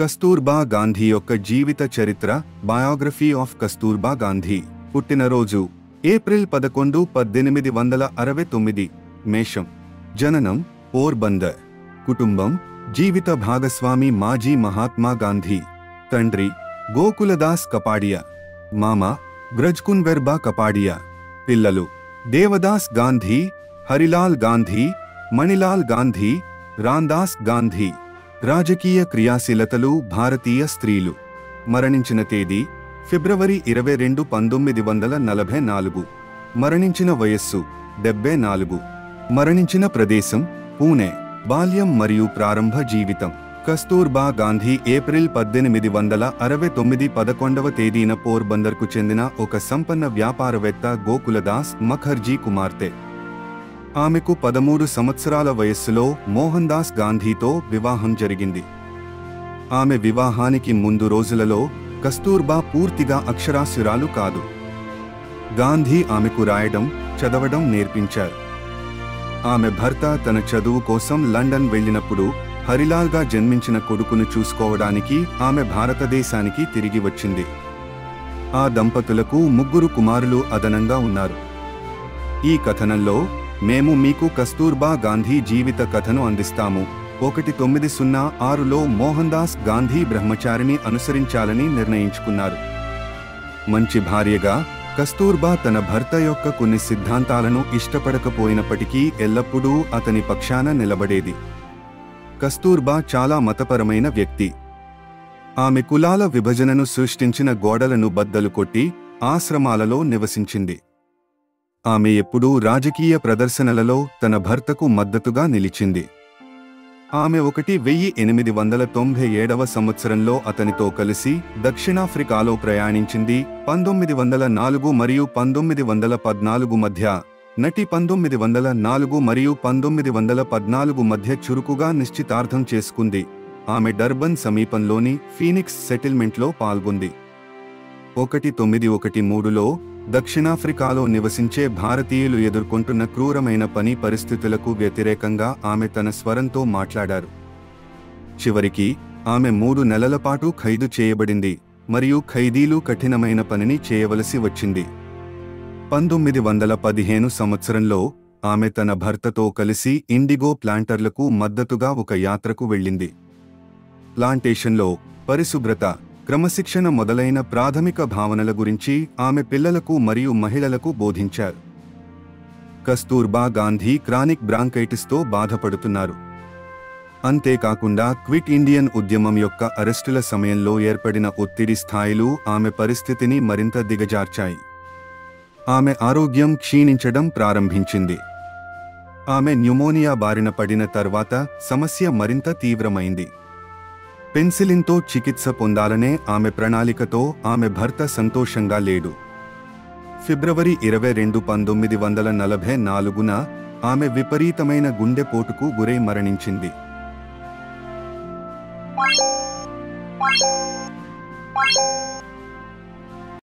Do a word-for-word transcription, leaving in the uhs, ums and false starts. కస్తూర్బా గాంధీ యొక్క జీవిత చరిత్ర biography of Kasturba Gandhi పుట్టినరోజు ఏప్రిల్ పదకొండు పద్దెనిమిది వందల అరవై తొమ్మిది మేషం జననం పోర్బందర్ కుటుంబం జీవిత భాగస్వామి మాజీ మహాత్మా గాంధీ తండ్రి గోకులదాస్ కపాడియా మామ బ్రజ్కున్వెర్బా కపాడియా పిల్లలు దేవదాస్ గాంధీ హరిలాల్ గాంధీ మణిలాల్ గాంధీ రాందాస్ గాంధీ రాజకీయ క్రియాశీలతలు భారతీయ స్త్రీలు మరణించిన తేదీ ఫిబ్రవరి ఇరవై రెండు పంతొమ్మిది వందల నలభై నాలుగు మరణించిన వయస్సు డెబ్బై నాలుగు మరణించిన ప్రదేశం పూణే బాల్యం మరియు ప్రారంభ జీవితం కస్తూర్బా గాంధీ ఏప్రిల్ పద్దెనిమిది వందల అరవై తొమ్మిది పదకొండవ తేదీన పోర్బందర్కు చెందిన ఒక సంపన్న వ్యాపారవేత్త గోకులదాస్ ముఖర్జీ కుమార్తె. ఆమెకు పదమూడు సంవత్సరాల వయస్సులో మోహన్దాస్ గాంధీతో వివాహం జరిగింది. ఆమె వివాహానికి ముందు రోజులలో కస్తూర్బా పూర్తిగా అక్షరాస్యురాలు కాదు. గాంధీ ఆమెకు రాయడం, చదవడం నేర్పించారు. ఆమె భర్త తన చదువు కోసం లండన్ వెళ్ళినప్పుడు హరిలాల్గా జన్మించిన కొడుకును చూసుకోవడానికి ఆమె భారతదేశానికి తిరిగి వచ్చింది. ఆ దంపతులకు ముగ్గురు కుమారులు అదనంగా ఉన్నారు. ఈ కథనంలో మేము మీకు కస్తూర్బా గాంధీ జీవిత కథను అందిస్తాము. ఒకటి తొమ్మిది సున్నా ఆరులో మోహన్దాస్ గాంధీ బ్రహ్మచారిని అనుసరించాలని నిర్ణయించుకున్నారు. మంచి భార్యగా కస్తూర్బా తన భర్త యొక్క కొన్ని సిద్ధాంతాలను ఇష్టపడకపోయినప్పటికీ ఎల్లప్పుడూ అతని పక్షాన నిలబడేది. కస్తూర్బా చాలా మతపరమైన వ్యక్తి. ఆమె కులాల విభజనను సృష్టించిన గోడలను బద్దలు కొట్టి ఆశ్రమాలలో నివసించింది. ఆమె ఎప్పుడూ రాజకీయ ప్రదర్శనలలో తన భర్తకు మద్దతుగా నిలిచింది. ఆమె ఒకటి వెయ్యి ఎనిమిది వందల తొంభై ఏడవ సంవత్సరంలో అతనితో కలిసి దక్షిణాఫ్రికాలో ప్రయాణించింది. పంతొమ్మిది వందల నాలుగు మరియు పంతొమ్మిది వందల పద్నాలుగు మధ్య నటి పంతొమ్మిది వందల నాలుగు మరియు పంతొమ్మిది వందల పద్నాలుగు మధ్య చురుకుగా నిశ్చితార్థం చేసుకుంది. ఆమె డర్బన్ సమీపంలోని ఫీనిక్స్ సెటిల్మెంట్లో పాల్గొంది. ఒకటి తొమ్మిది ఒకటి మూడులో దక్షిణాఫ్రికాలో నివసించే భారతీయులు ఎదుర్కొంటున్న క్రూరమైన పని పరిస్థితులకు వ్యతిరేకంగా ఆమె తన స్వరంతో మాట్లాడారు. చివరికి ఆమె మూడు నెలల పాటు ఖైదు చేయబడింది మరియు ఖైదీలు కఠినమైన పనిని చేయవలసి వచ్చింది. పంతొమ్మిది వందల పదిహేను సంవత్సరంలో ఆమె తన భర్తతో కలిసి ఇండిగో ప్లాంటర్లకు మద్దతుగా ఒక యాత్రకు వెళ్ళింది. ప్లాంటేషన్లో పరిశుభ్రత, క్రమశిక్షణ మొదలైన ప్రాథమిక భావనల గురించి ఆమె పిల్లలకు మరియు మహిళలకు బోధించారు. కస్తూర్బా గాంధీ క్రానిక్ బ్రాంకైటిస్తో బాధపడుతున్నారు. అంతేకాకుండా క్విట్ ఇండియన్ ఉద్యమం యొక్క అరెస్టుల సమయంలో ఏర్పడిన ఒత్తిడి స్థాయిలు ఆమె పరిస్థితిని మరింత దిగజార్చాయి. ఆమె ఆరోగ్యం క్షీణించడం ప్రారంభించింది. ఆమె న్యూమోనియా బారిన పడిన తర్వాత సమస్య మరింత తీవ్రమైంది. పెన్సిలిన్తో చికిత్స పొందాలనే ఆమె ప్రణాళికతో ఆమె భర్త సంతోషంగా లేడు. ఫిబ్రవరి ఇరవై రెండు పంతొమ్మిది వందల నలభై నాలుగున ఆమె విపరీతమైన గుండెపోటుకు గురై మరణించింది.